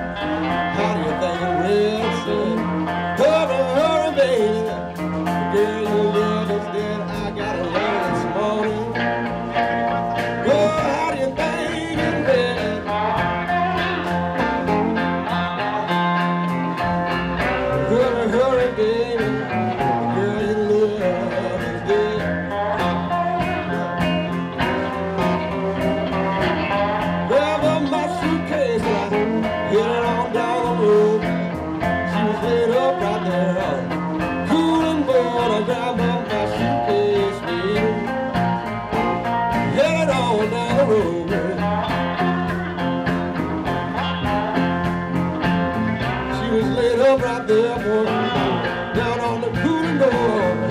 How do you think it will seem? Hurry, hurry, baby, the girl you love is dead. I got a letter this morning. Oh, how do you think it will? Hurry, hurry, baby, the girl you love is dead. Right there, boy, down on the cooling door.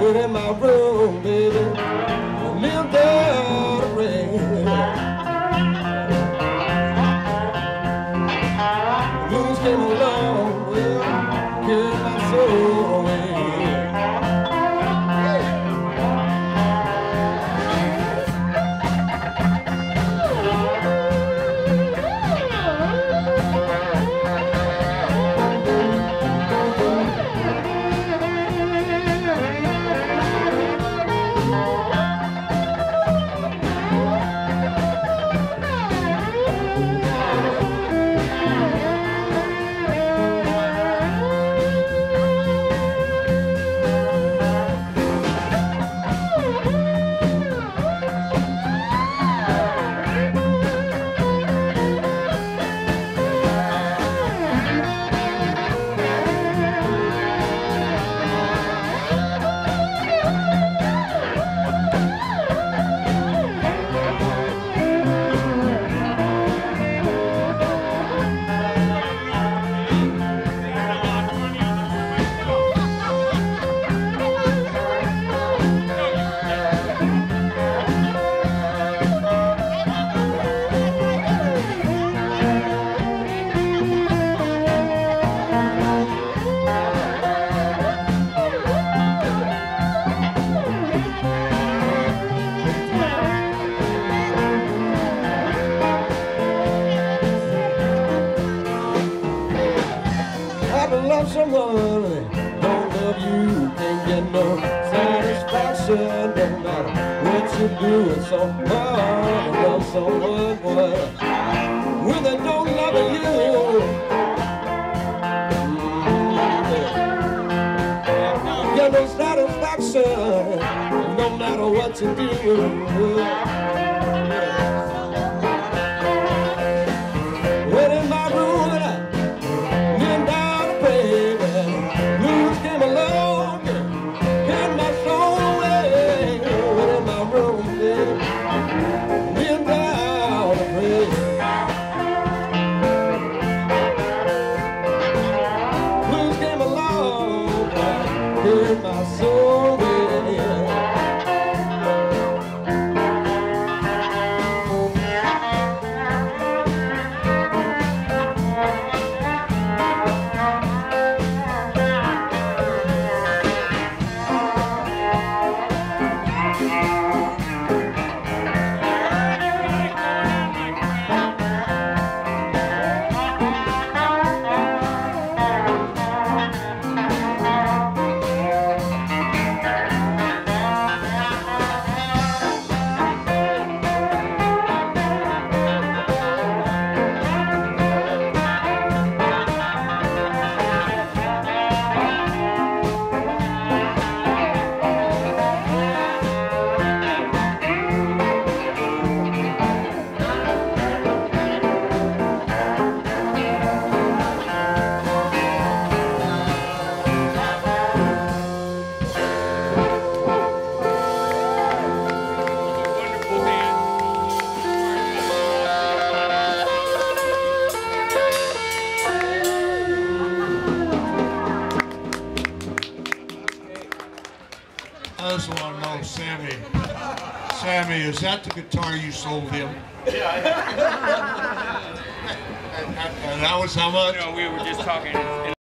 Went in my room, baby, I lived out of rain. The blues came along, well, give my soul away. Love someone that don't love you, can't get no satisfaction. Doesn't matter what you do, it's so hard to love someone, boy, when they don't love you. Get no satisfaction, no matter what you do. When in my room and I my soul in Sammy, is that the guitar you sold him? Yeah. And that was how much? No, we were just talking.